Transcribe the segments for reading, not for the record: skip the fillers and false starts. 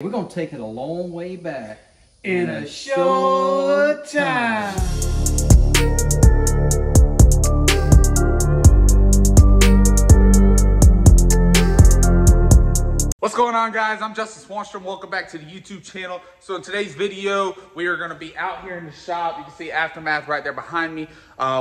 We're going to take it a long way back in a short time. What's going on, guys? I'm Justin Swanstrom. Welcome back to the YouTube channel. So in today's video, we are going to be out here in the shop. You can see Aftermath right there behind me.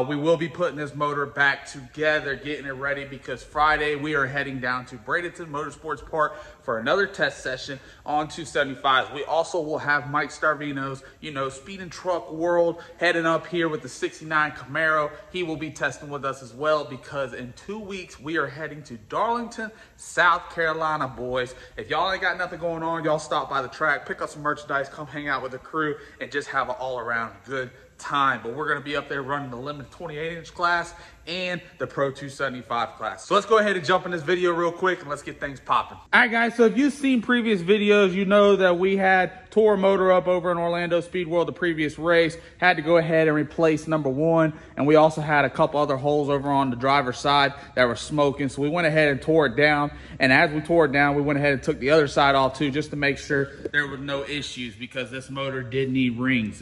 We will be putting this motor back together, getting it ready, because Friday we are heading down to Bradenton Motorsports Park for another test session on 275s. We also will have Mike Stavrinos, you know, speed and truck world, heading up here with the 69 Camaro. He will be testing with us as well, because in 2 weeks we are heading to Darlington, South Carolina, boys. If y'all ain't got nothing going on, y'all stop by the track, pick up some merchandise, come hang out with the crew, and just have an all-around good time. But we're going to be up there running the limited 28-inch class and the Pro 275 class. So let's go ahead and jump in this video real quick, and let's get things popping. All right, guys, so if you've seen previous videos, you know that we had tore a motor up over in Orlando Speed World the previous race, had to go ahead and replace #1, and we also had a couple other holes over on the driver's side that were smoking, so we went ahead and tore it down. And as we tore it down, we went ahead and took the other side off too, just to make sure there was no issues, because this motor did need rings.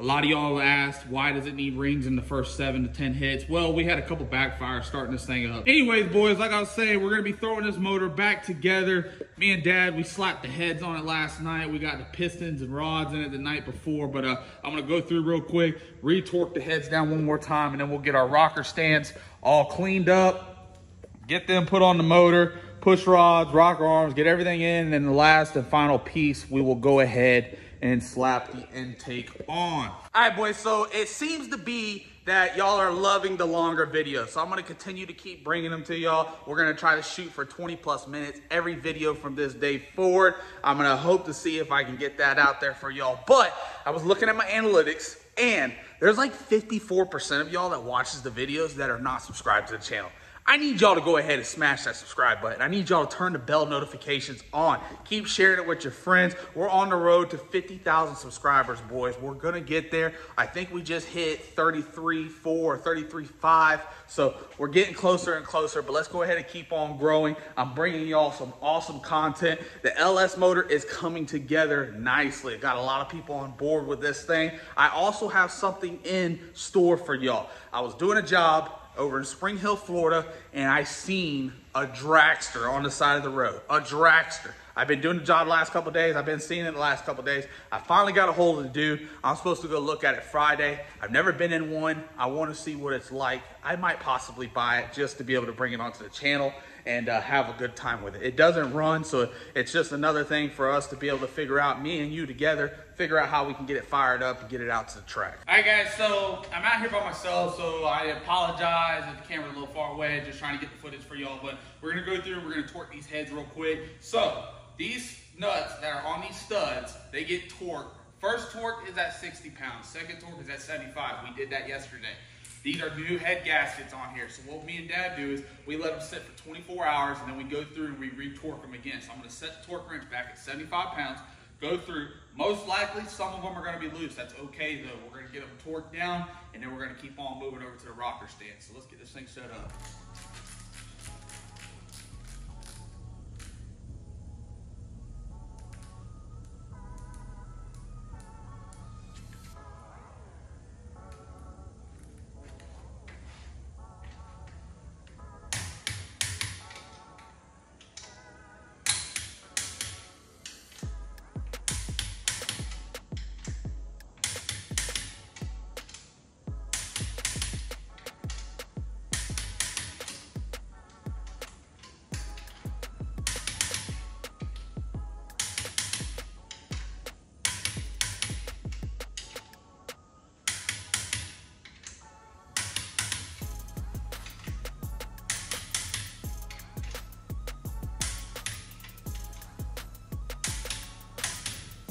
A lot of y'all asked, why does it need rings in the first 7 to 10 hits? Well, we had a couple backfires starting this thing up. Anyways, boys, like I was saying, we're gonna be throwing this motor back together. Me and Dad, we slapped the heads on it last night. We got the pistons and rods in it the night before, but I'm gonna go through real quick, retorque the heads down one more time, and then we'll get our rocker stands all cleaned up, get them put on the motor, push rods, rocker arms, get everything in, and then the last and final piece, we will go ahead and slap the intake on. All right, boys, so it seems to be that y'all are loving the longer videos, so I'm gonna continue to keep bringing them to y'all. We're gonna try to shoot for 20+ minutes every video from this day forward. I'm gonna hope to see if I can get that out there for y'all. But I was looking at my analytics, and there's like 54% of y'all that watches the videos that are not subscribed to the channel. I need y'all to go ahead and smash that subscribe button. I need y'all to turn the bell notifications on. Keep sharing it with your friends. We're on the road to 50,000 subscribers, boys. We're gonna get there. I think we just hit 33.4, 33.5. So we're getting closer and closer, but let's go ahead and keep on growing. I'm bringing y'all some awesome content. The LS motor is coming together nicely. Got a lot of people on board with this thing. I also have something in store for y'all. I was doing a job over in Spring Hill, Florida, and I seen a dragster on the side of the road, a dragster. I've been doing the job the last couple of days. I've been seeing it the last couple of days. I finally got a hold of the dude. I'm supposed to go look at it Friday. I've never been in one. I want to see what it's like. I might possibly buy it just to be able to bring it onto the channel and have a good time with it. It doesn't run, so it's just another thing for us to be able to figure out, me and you together, figure out how we can get it fired up and get it out to the track. All right, guys, so I'm out here by myself, so I apologize if the camera's a little far away, just trying to get the footage for y'all, but we're gonna go through, we're gonna torque these heads real quick. So these nuts that are on these studs, they get torqued. First torque is at 60 pounds, second torque is at 75. We did that yesterday. These are new head gaskets on here. So what me and Dad do is we let them sit for 24 hours, and then we go through and we retorque them again. So I'm gonna set the torque wrench back at 75 pounds, go through. Most likely, some of them are gonna be loose. That's okay though. We're gonna get them torqued down, and then we're gonna keep on moving over to the rocker stand. So let's get this thing set up.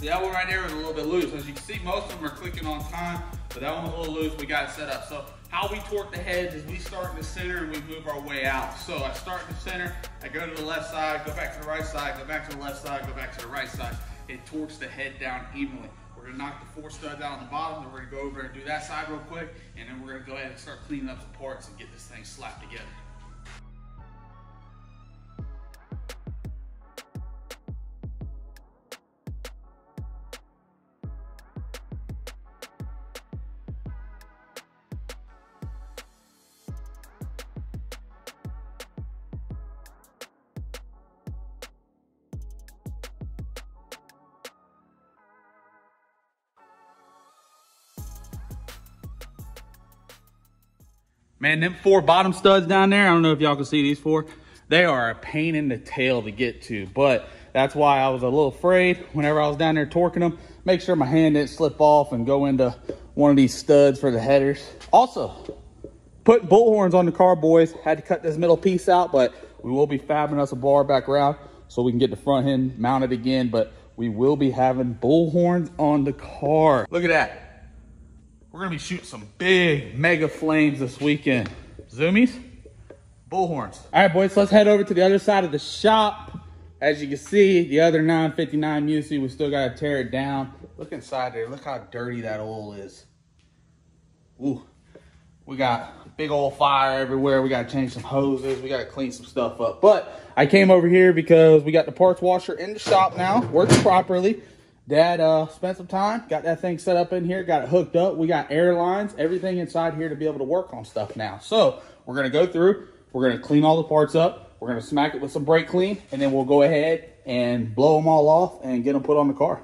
That one right there was a little bit loose. As you can see, most of them are clicking on time, but that one's a little loose. We got it set up. So how we torque the heads is we start in the center and we move our way out. So I start in the center, I go to the left side, go back to the right side, go back to the left side, go back to the right side. It torques the head down evenly. We're gonna knock the 4 studs out on the bottom, then we're gonna go over and do that side real quick, and then we're gonna go ahead and start cleaning up the parts and get this thing slapped together. Man, them four bottom studs down there, I don't know if y'all can see these four, they are a pain in the tail to get to, but that's why I was a little afraid whenever I was down there torquing them. Make sure my hand didn't slip off and go into one of these studs for the headers. Also, put bullhorns on the car, boys. Had to cut this middle piece out, but we will be fabbing us a bar back around so we can get the front end mounted again, but we will be having bullhorns on the car. Look at that. We're gonna be shooting some big mega flames this weekend. Zoomies, bullhorns. All right, boys, so let's head over to the other side of the shop. As you can see, the other 959 Musi, we still gotta tear it down. Look inside there, look how dirty that oil is. Ooh, we got big old fire everywhere. We gotta change some hoses. We gotta clean some stuff up. But I came over here because we got the parts washer in the shop now, works properly. Dad spent some time, got that thing set up in here, got it hooked up. We got air lines, everything inside here to be able to work on stuff now. So we're gonna go through, we're gonna clean all the parts up. We're gonna smack it with some brake clean, and then we'll go ahead and blow them all off and get them put on the car.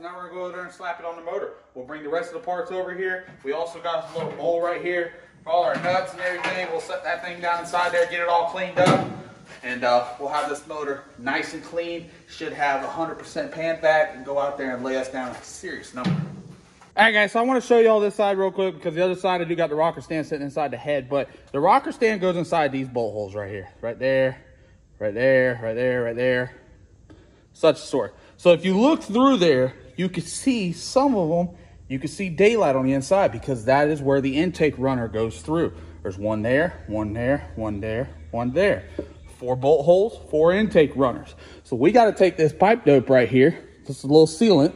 Now we're gonna go over there and slap it on the motor. We'll bring the rest of the parts over here. We also got this little bowl right here for all our nuts and everything. We'll set that thing down inside there, get it all cleaned up, and we'll have this motor nice and clean. Should have 100% pan back and go out there and lay us down a serious number. All right, guys, so I want to show you all this side real quick because the other side I do got the rocker stand sitting inside the head, but the rocker stand goes inside these bowl holes right here, right there, right there, right there, right there, such a sort. So if you look through there, you can see some of them, you can see daylight on the inside because that is where the intake runner goes through. There's one there, one there, one there, one there. Four bolt holes, four intake runners. So we got to take this pipe dope right here, this is a little sealant,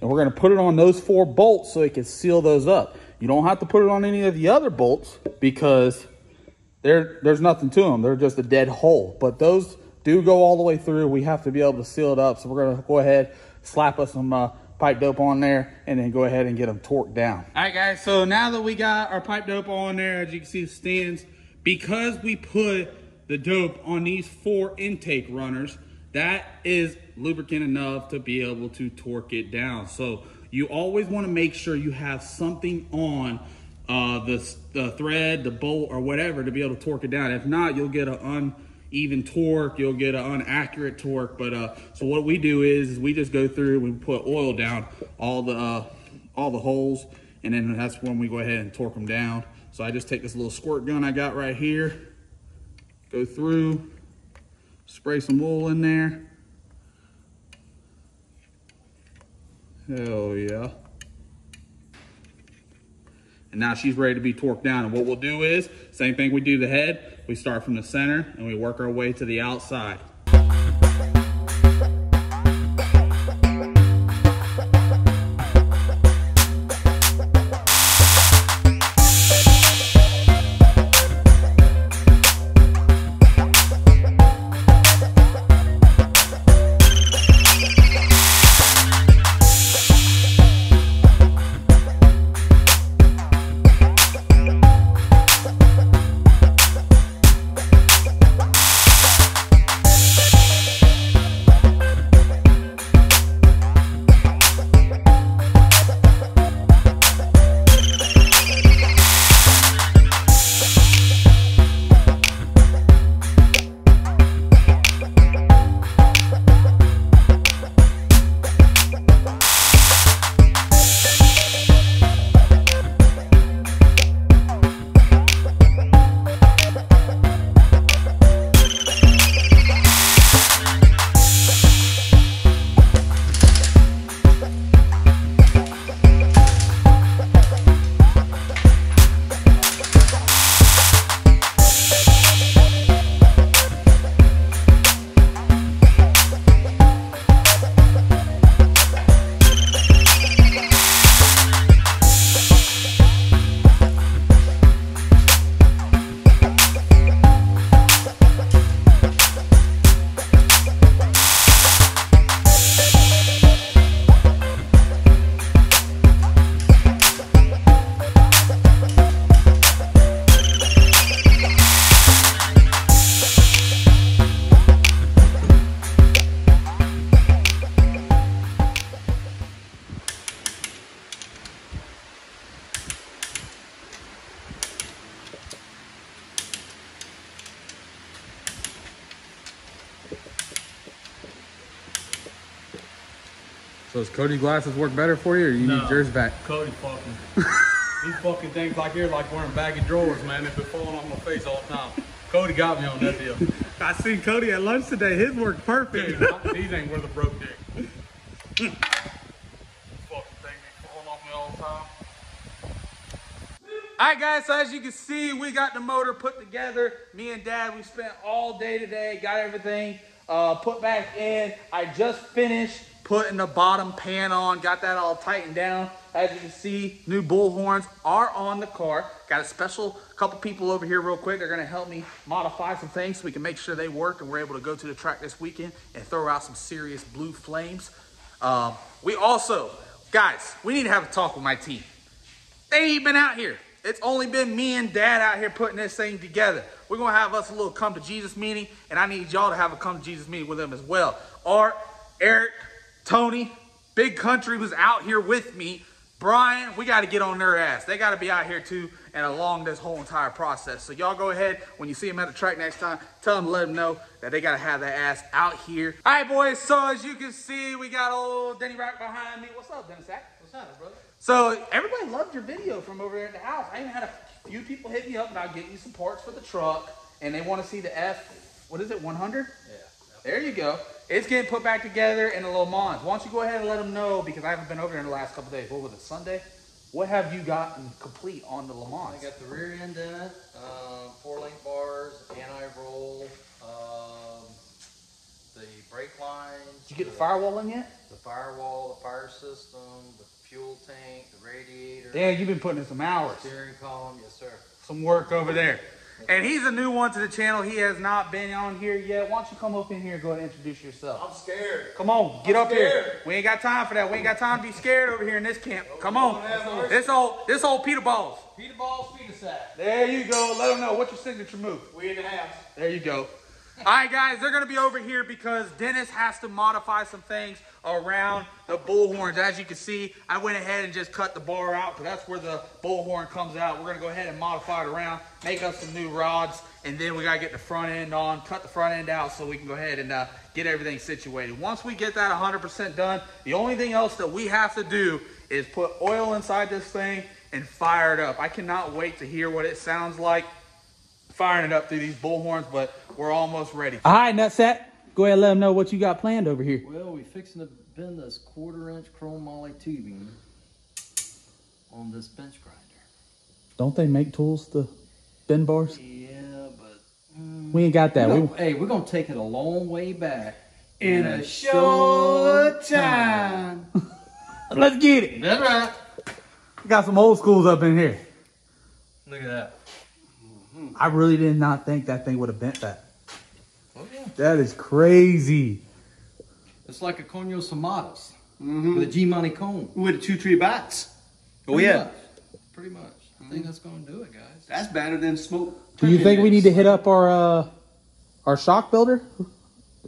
and we're going to put it on those four bolts so it can seal those up. You don't have to put it on any of the other bolts because there's nothing to them. They're just a dead hole, but those do go all the way through. We have to be able to seal it up, so we're gonna go ahead, slap us some pipe dope on there, and then go ahead and get them torqued down. All right, guys, so now that we got our pipe dope on there, as you can see the stands, because we put the dope on these four intake runners, that is lubricant enough to be able to torque it down. So you always want to make sure you have something on the thread, the bolt, or whatever to be able to torque it down. If not, you'll get an uneven torque, you'll get an inaccurate torque. But so what we do is we just go through, we put oil down all the holes, and then that's when we go ahead and torque them down. So I just take this little squirt gun I got right here, go through, spray some oil in there. Hell yeah. And now she's ready to be torqued down. And what we'll do is, same thing we do the head, we start from the center and we work our way to the outside. Does Cody glasses work better for you, or you need yours back? Cody fucking. These fucking things like here, like wearing baggy drawers, man. They've been falling off my face all the time. Cody got me on that deal. I seen Cody at lunch today. His worked perfect. Dude, these ain't worth a broke dick. These fucking things be falling off me all the time. All right, guys, so as you can see, we got the motor put together. Me and Dad, we spent all day today, got everything put back in. I just finished putting the bottom pan on, got that all tightened down. As you can see, new bull horns are on the car. Got a special couple people over here real quick. They're gonna help me modify some things so we can make sure they work and we're able to go to the track this weekend and throw out some serious blue flames. We also, guys, we need to have a talk with my team. They ain't been out here. It's only been me and Dad out here putting this thing together. We're going to have us a little come to Jesus meeting, and I need y'all to have a come to Jesus meeting with them as well. Art, Eric, Tony, Big Country was out here with me. Brian, we got to get on their ass. They got to be out here too and along this whole entire process. So y'all go ahead, when you see them at the track next time, tell them, let them know that they got to have their ass out here. All right, boys, so as you can see, we got old Denny Rock behind me. What's up, Dennis Sack? What's up, brother? So everybody loved your video from over there at the house. I even had a few people hit me up and I'll get you some parts for the truck, and they want to see the F, what is it, 100? Yeah. There you go. It's getting put back together in the Le Mans. Why don't you go ahead and let them know, because I haven't been over there in the last couple days. What was it, Sunday? What have you gotten complete on the Le Mans? I got the rear end in it, 4-link bars, anti-roll, the brake lines. Did you get the firewall in yet? The firewall, the fire system, the fuel tank, the radiator. Yeah, you've been putting in some hours. Steering column, yes sir. Some work over there. And he's a new one to the channel. He has not been on here yet. Why don't you come up in here and go ahead and introduce yourself? I'm scared. Come on, get up here. We ain't got time for that. We ain't got time to be scared over here in this camp. Come on. This old Peter Balls. Peter Balls, Peter Sack. There you go. Let them know. What's your signature move? We in the house. There you go. All right, guys, they're going to be over here because Dennis has to modify some things around the bullhorns. As you can see, I went ahead and just cut the bar out because that's where the bullhorn comes out. We're going to go ahead and modify it around, make us some new rods, and then we got to get the front end on, cut the front end out so we can go ahead and get everything situated. Once we get that 100% done, the only thing else that we have to do is put oil inside this thing and fire it up. I cannot wait to hear what it sounds like firing it up through these bullhorns, but we're almost ready. All right, Nutsack, go ahead and let them know what you got planned over here. Well, we're fixing to bend this 1/4-inch chrome moly tubing on this bench grinder. Don't they make tools to bend bars? Yeah, but we ain't got that. We're gonna take it a long way back in a short time. Let's get it. That's right. We got some old schools up in here. Look at that. I really did not think that thing would have bent that. Oh, yeah. That is crazy. It's like a conio somatas with a G-money cone. With a 2-3 box. Oh, yeah. Much. Pretty much. I think that's going to do it, guys. That's better than smoke. Do you think we need to hit up our shock builder?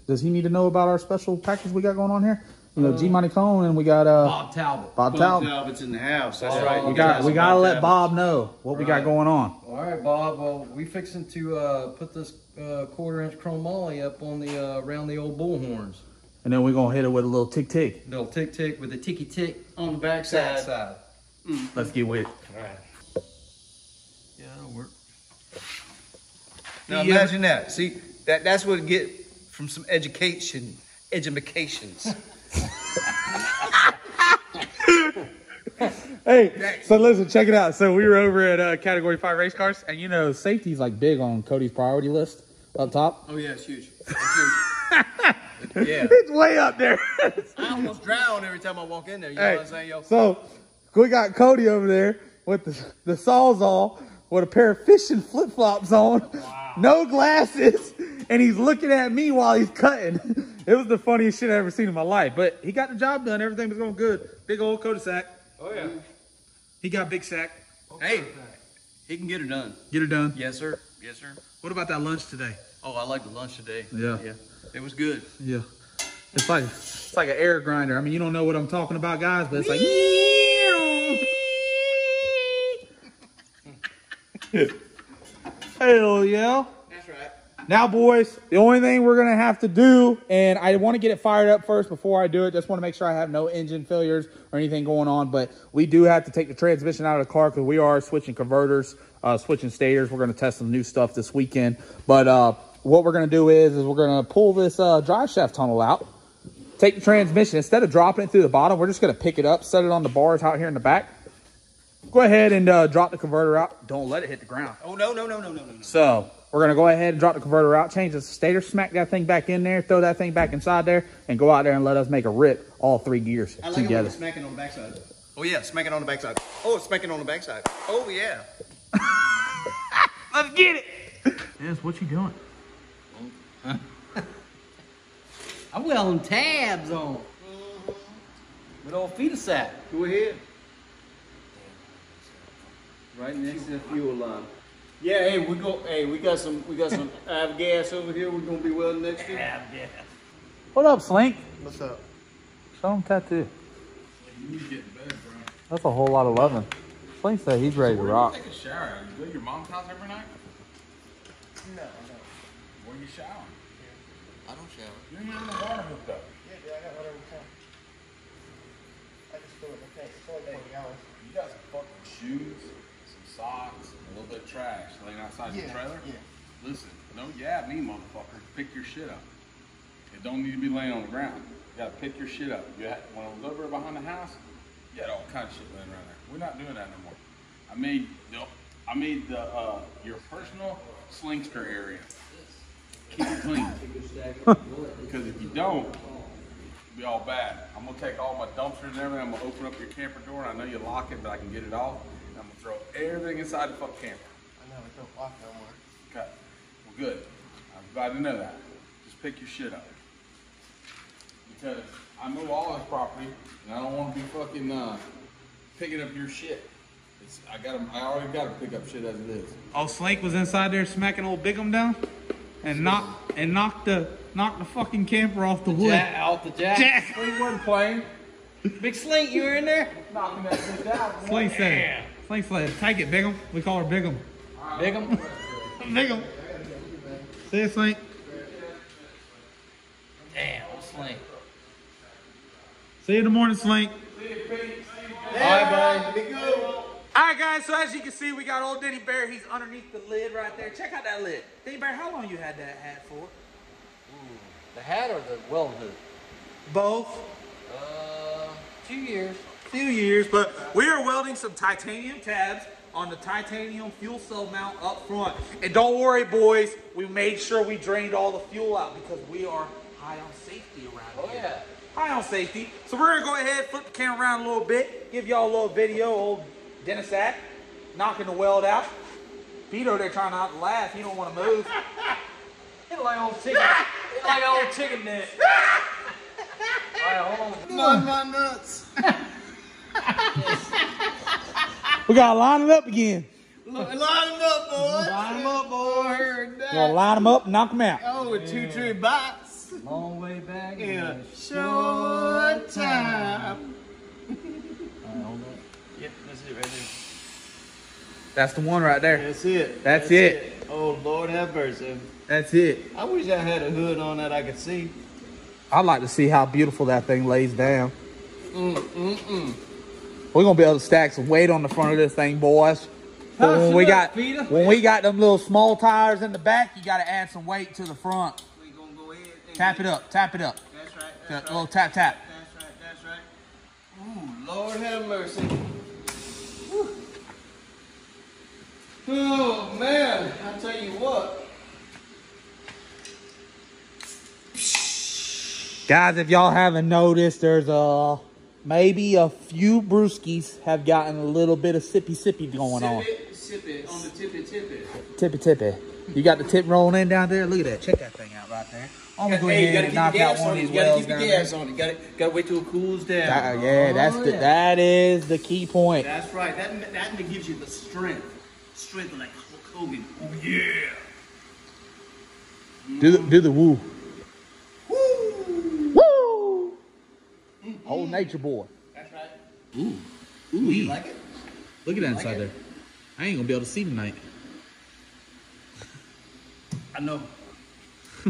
Does he need to know about our special package we got going on here? You know, G-Money Cone, and we got Bob Talbot. Bob Talbot's in the house. That's right. We gotta let Bob know what we got going on. All right, Bob. Well, we fixing to put this 1/4-inch chrome moly up on the around the old bullhorns, and then we're gonna hit it with a little tick tick. Little tick tick with a ticky tick on the backside. Let's get with it. All right. Yeah, that'll work. Now imagine that. See, that's what you get from some edumacations. Hey, so listen, check it out. So we were over at Category 5 race cars, and you know, safety's like big on Cody's priority list up top. Oh yeah, it's huge. It's huge. Yeah. It's way up there. I almost drown every time I walk in there, you know what I'm saying, yo? So we got Cody over there with the Sawzall with a pair of fishing flip-flops on, no glasses, and he's looking at me while he's cutting. It was the funniest shit I ever seen in my life, but he got the job done. Everything was going good. Big old Cody Sack. Oh yeah, he got big sack. Okay. Hey, he can get it done. Get it done. Yes sir. Yes sir. What about that lunch today? Oh, I like the lunch today. Yeah. Yeah. It was good. Yeah. It's like an air grinder. I mean, you don't know what I'm talking about, guys, but it's like. Hell yeah. That's right. Now, boys, the only thing we're going to have to do, and I want to get it fired up first before I do it. Just want to make sure I have no engine failures or anything going on. But we do have to take the transmission out of the car because we are switching converters, switching stators. We're going to test some new stuff this weekend. But what we're going to do is we're going to pull this drive shaft tunnel out. Take the transmission. Instead of dropping it through the bottom, we're just going to pick it up, set it on the bars out here in the back. Go ahead and drop the converter out. Don't let it hit the ground. Oh, no. So we're going to go ahead and drop the converter out, change the stator, smack that thing back in there, throw that thing back inside there, and go out there and let us make a rip all three gears together. I like it when smacking on the backside. Oh, yeah, smacking on the backside. Oh, smacking on the backside. Oh, yeah. Let's get it. Yes, what you doing? Huh? I'm welding tabs on. With old feeder sack. Go ahead. Right next to the fuel line. Yeah, hey, we got some Av gas over here. We're gonna be welding next to. Av gas. What up, Slink? What's up? Show him tattoo. You need to get in bed, bro. That's a whole lot of loving. Slink said he's ready to rock. Take a shower. You go to your mom's house every night? No. Where you showering? I don't shower. You're not in the water hooked up. Yeah, dude, I got water hooked up. I just do it. Okay, you got some fucking shoes, some socks, a little bit of trash laying outside your trailer? Yeah. Listen, don't yab me, motherfucker. Pick your shit up. It don't need to be laying on the ground. You gotta pick your shit up. You had, when I was over behind the house, you had all kinds of shit laying around there. We're not doing that no more. I made the your personal slingster area. Keep it clean, because if you don't, it'll be all bad. I'm gonna take all my dumpsters and everything. I'm gonna open up your camper door, and I know you lock it, but I can get it off. And I'm gonna throw everything inside the fuck camper. I know, we don't lock no more. Okay, well good. I'm glad to know that. Just pick your shit up, because I know all this property, and I don't want to be fucking picking up your shit. It's, I already got to pick up shit as it is. Oh, Slink was inside there smacking old Bigum down. And knock the fucking camper off the wood. Off the jack. We weren't playing. Big Slink, you were in there. Knocking that shit out. Slink said, yeah. Slink said, take it, Bigum. We call her Bigum. Bigum. Bigum. See you, Slink. Damn, old Slink. See you in the morning, Slink. See you, Pete. Bye, buddy. Be good. All right, guys, so as you can see, we got old Denny Bear. He's underneath the lid right there. Check out that lid. Denny Bear, how long you had that hat for? Ooh, the hat or the weld hood? Both. 2 years. Few years, but we are welding some titanium tabs on the titanium fuel cell mount up front. And don't worry, boys, we made sure we drained all the fuel out because we are high on safety around here. Yeah. High on safety. So we're going to go ahead, flip the camera around a little bit, give y'all a little video, old Dennis at knocking the weld out. Vito there trying not to laugh. He don't want to move. It's like old chicken. It's like old chicken neck. All right, hold on. Not my nuts. We gotta line it up again. Line them up, boys. Line them up, boys. We gotta line them up and knock them out. Oh, with two bites. Long way back in a short time. Yep, that's it right there. That's the one right there. That's it. That's it. Oh, Lord have mercy. That's it. I wish I had a hood on that I could see. I'd like to see how beautiful that thing lays down. We're going to be able to stack some weight on the front of this thing, boys. When we got them little small tires in the back, you got to add some weight to the front. We gonna go ahead and tap it up. That's right. That's right. A little tap, tap. That's right. That's right. Ooh, Lord have mercy. Oh man, I tell you what. Guys, if y'all haven't noticed, there's maybe a few brewskis have gotten a little bit of sippy going on. Sip it on the tippy. Tippy. You got the tip rolling in down there? Look at that. Check that thing out right there. I'm gonna go ahead and knock out one of these welds down there. You gotta keep the gas on it. Gotta wait till it cools down. That is the key point. That's right. That gives you the strength. Straight like Hulk Hogan. Oh yeah. Do the woo. Woo. Woo. Old nature boy. That's right. Ooh. You like it? Look at that inside there. I ain't gonna be able to see tonight. I know.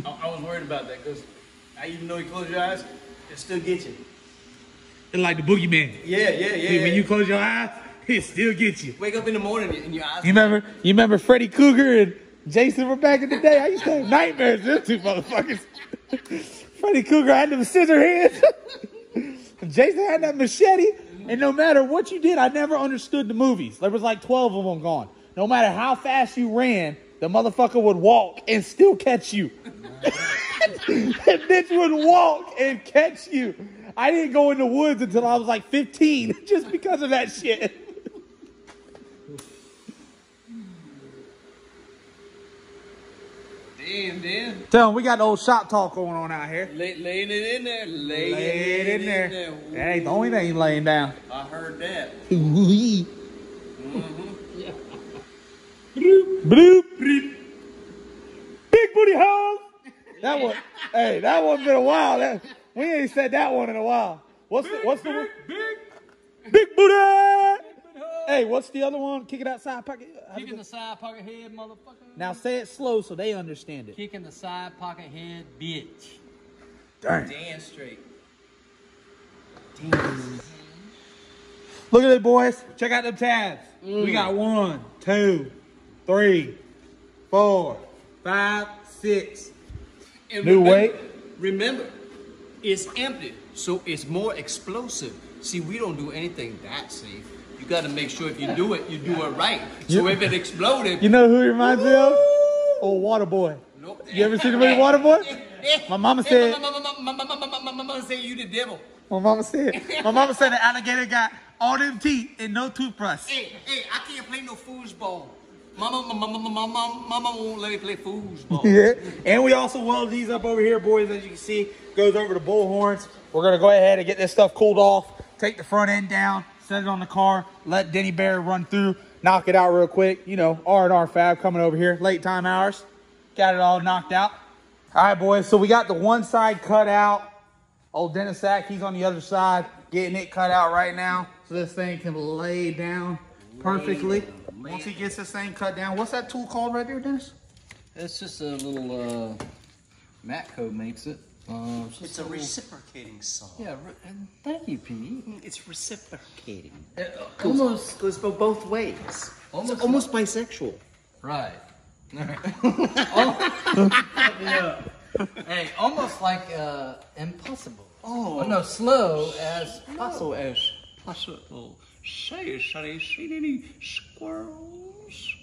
I was worried about that because even though you close your eyes, it still gets you. It's like the boogeyman. Yeah. When you close your eyes, it still gets you. Wake up in the morning and your eyes. You remember Freddy Cougar and Jason were back in the day. I used to have nightmares. Them two motherfuckers. Freddy Cougar had them scissor hands. Jason had that machete. And no matter what you did, I never understood the movies. There was like 12 of them gone. No matter how fast you ran, the motherfucker would walk and still catch you. That bitch would walk and catch you. I didn't go in the woods until I was like 15 just because of that shit. Damn. Tell them we got the old shop talk going on out here. Laying it in there. Laying it in there. That ain't the only thing laying down. I heard that. Ooh-wee. Mm-hmm. Yeah. Bloop. Bloop. Bloop. Big booty hog. That one. Hey, that one's been a while. We ain't said that one in a while. What's the big booty? Hey, what's the other one? Kick it outside pocket. Kicking the side pocket head, motherfucker. Now say it slow so they understand it. Kicking the side pocket head, bitch. Damn. Damn straight. Damn. Look at it, boys. Check out them tabs. Mm. We got 1, 2, 3, 4, 5, 6. And new weight. Remember, it's empty, so it's more explosive. See, we don't do anything that safe. You got to make sure if you do it, you do it right. So if it exploded. You know who it reminds me of? Old Waterboy. Nope. You ever seen the movie Waterboy? My mama said. My mama said you the devil. My mama said the alligator got all them teeth and no toothbrush. Hey, I can't play no foosball. Mama won't let me play foosball. Yeah. And we also weld these up over here, boys, as you can see. Goes over the bull horns. We're going to go ahead and get this stuff cooled off. Take the front end down. Set it on the car. Let Denny Bear run through. Knock it out real quick. You know, R&R Fab coming over here. Late time hours. Got it all knocked out. All right, boys. So we got the one side cut out. Old Dennis Sack, he's on the other side. Getting it cut out right now. So this thing can lay down perfectly. Once he gets this thing cut down. What's that tool called right there, Dennis? It's just a little Matco makes it. It's a reciprocating saw. Yeah, thank you, Pete. It's reciprocating. Almost goes both ways. Almost like bisexual. Right. All right. Hey, almost like impossible. Oh no, slow as possible. As possible. Say, sonny, seen any squirrels?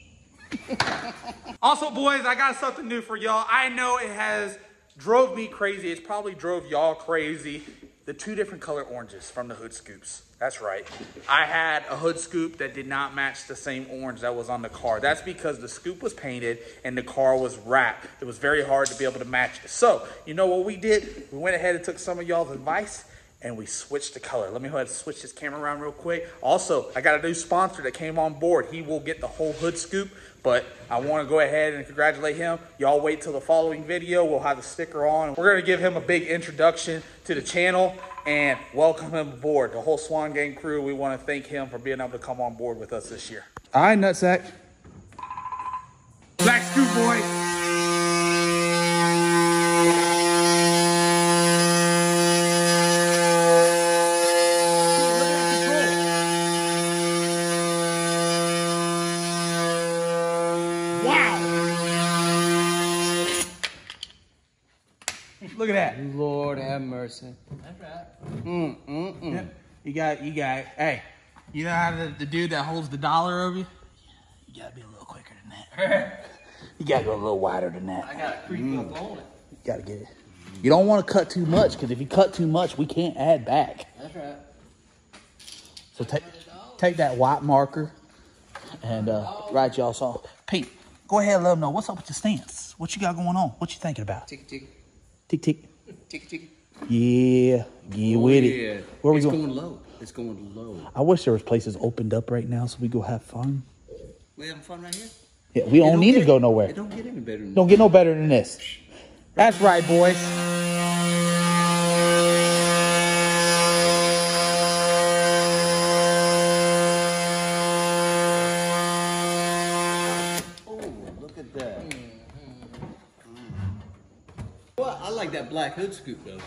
Also, boys, I got something new for y'all. I know it has drove me crazy. It's probably drove y'all crazy. The two different color oranges from the hood scoops. That's right. I had a hood scoop that did not match the same orange that was on the car. That's because the scoop was painted and the car was wrapped. It was very hard to be able to match it. So, you know what we did? We went ahead and took some of y'all's advice and we switched the color. Let me go ahead and switch this camera around real quick. Also, I got a new sponsor that came on board. He will get the whole hood scoop, but I want to go ahead and congratulate him. Y'all wait till the following video. We'll have the sticker on. We're going to give him a big introduction to the channel and welcome him aboard. The whole Swan Gang crew, we want to thank him for being able to come on board with us this year. All right, Nutsack. Black Scoop Boy. Look at that. Lord have mercy. That's right. Yeah. You got it. Hey, you know how the dude that holds the dollar over you? Yeah, you gotta be a little quicker than that. You gotta go a little wider than that. I gotta creep up on it. You gotta get it. You don't want to cut too much, because if you cut too much, we can't add back. That's right. So take that white marker and right, y'all. So Pete, go ahead and let them know what's up with your stance. What you got going on? What you thinking about? Tick, tick. Tick, tick. Yeah. Get with it. Where are we going? It's going low. It's going low. I wish there was places opened up right now so we go have fun. We having fun right here? Yeah, we don't need to go nowhere. It don't get any better than this. Don't get no better than this. That's right, boys. Oh, look at that. Mm-hmm. I like that black hood scoop though.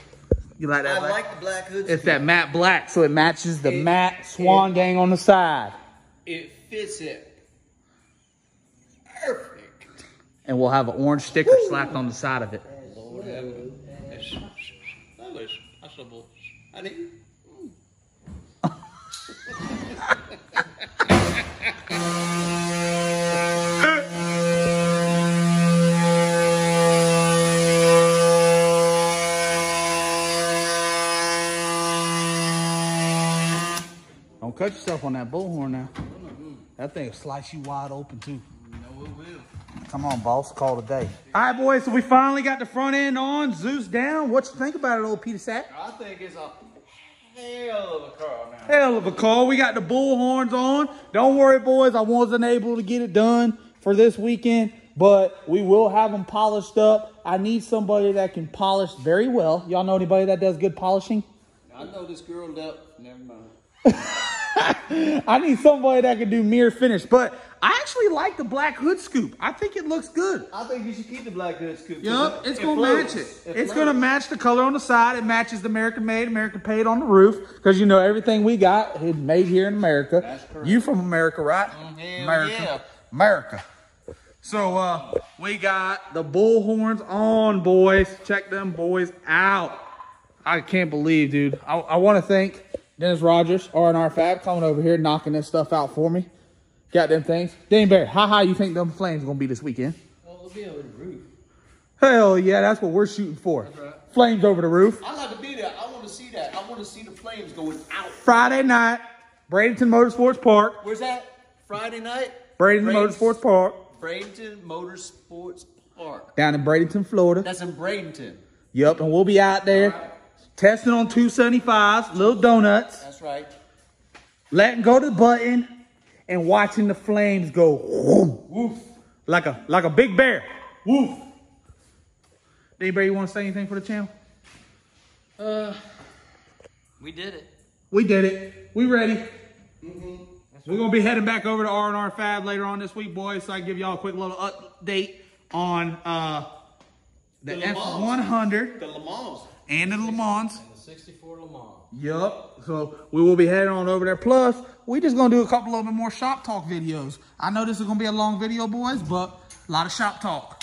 You like that? I like the black hood scoop. It's that matte black, so it matches the matte Swan Gang on the side. It fits it perfect. And we'll have an orange sticker slapped on the side of it. Lord have it. That was possible. I didn't. Don't cut yourself on that bullhorn now. That thing will slice you wide open too. No, it will. Come on, boss. Call today. All right, boys. So we finally got the front end on. Zeus down. What you think about it, old Peter Sack? I think it's a hell of a car now. Hell of a car. We got the bullhorns on. Don't worry, boys. I wasn't able to get it done for this weekend, but we will have them polished up. I need somebody that can polish very well. Y'all know anybody that does good polishing? I know this girl up. Never mind. I need somebody that can do mirror finish, but I actually like the black hood scoop. I think it looks good. I think you should keep the black hood scoop. Yep, it's going to match it. It's going to match the color on the side. It matches the American made, American paid on the roof, because you know everything we got is made here in America. That's correct. You from America, right? America. Yeah. America. So we got the bullhorns on, boys. Check them boys out. I can't believe, dude. I want to thank Dennis Rogers, R&R Fab, coming over here, knocking this stuff out for me. Got them things. Danny Bear, how high you think them flames going to be this weekend? Well, it'll be over the roof. Hell yeah, that's what we're shooting for. Right. Flames over the roof. I'd like to be there. I want to see that. I want to see the flames going out. Friday night, Bradenton Motorsports Park. Where's that? Friday night? Bradenton Motorsports Park. Bradenton Motorsports Park. Down in Bradenton, Florida. That's in Bradenton. Yep, and we'll be out there. Testing on 275s, little donuts. That's right. Letting go to the button and watching the flames go woof, woof, like a big bear. Woof. Anybody you want to say anything for the channel? We did it. We did it. We ready. Mm-hmm. We're gonna be heading back over to R&R Fab later on this week, boys. So I can give y'all a quick little update on the F100. The Le Mans. And the Le Mans. And the 64 Le Mans. Yup. So we will be heading on over there. Plus, we're just going to do a couple of more shop talk videos. I know this is going to be a long video, boys, but a lot of shop talk.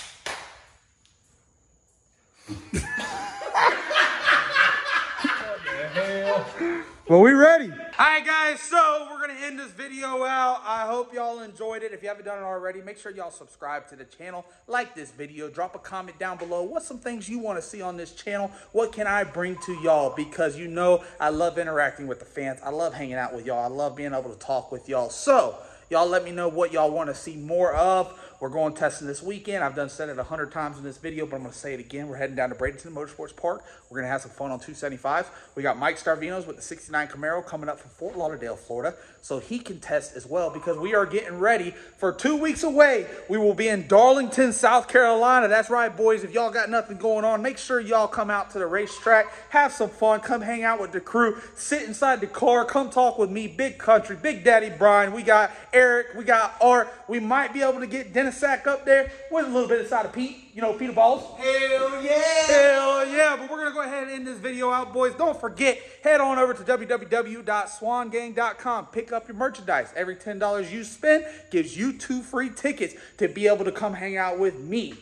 Well, we ready. All right, guys. So we're going to end this video out. I hope y'all enjoyed it. If you haven't done it already, make sure y'all subscribe to the channel. Like this video. Drop a comment down below. What's some things you want to see on this channel? What can I bring to y'all? Because you know I love interacting with the fans. I love hanging out with y'all. I love being able to talk with y'all. So y'all let me know what y'all want to see more of. We're going testing this weekend. I've done said it 100 times in this video, but I'm going to say it again. We're heading down to Bradenton Motorsports Park. We're going to have some fun on 275s. We got Mike Stavrinos with the 69 Camaro coming up from Fort Lauderdale, Florida. So he can test as well, because we are getting ready for 2 weeks away. We will be in Darlington, South Carolina. That's right, boys. If y'all got nothing going on, make sure y'all come out to the racetrack. Have some fun. Come hang out with the crew. Sit inside the car. Come talk with me. Big Country. Big Daddy Brian. We got Eric. We got Art. We might be able to get Dennis Sack up there with a little bit inside of Pete, you know, Peter Balls. Hell yeah. Hell yeah. But we're going to go ahead and end this video out, boys. Don't forget, head on over to www.swangang.com. Pick up your merchandise. Every $10 you spend gives you 2 free tickets to be able to come hang out with me.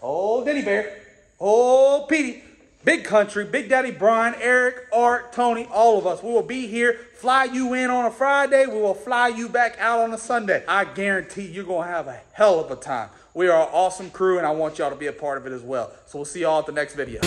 Oh, Denny Bear. Oh, Petey. Big Country, Big Daddy Brian, Eric, Art, Tony, all of us. We will be here, fly you in on a Friday. We will fly you back out on a Sunday. I guarantee you're going to have a hell of a time. We are an awesome crew, and I want y'all to be a part of it as well. So we'll see y'all at the next video.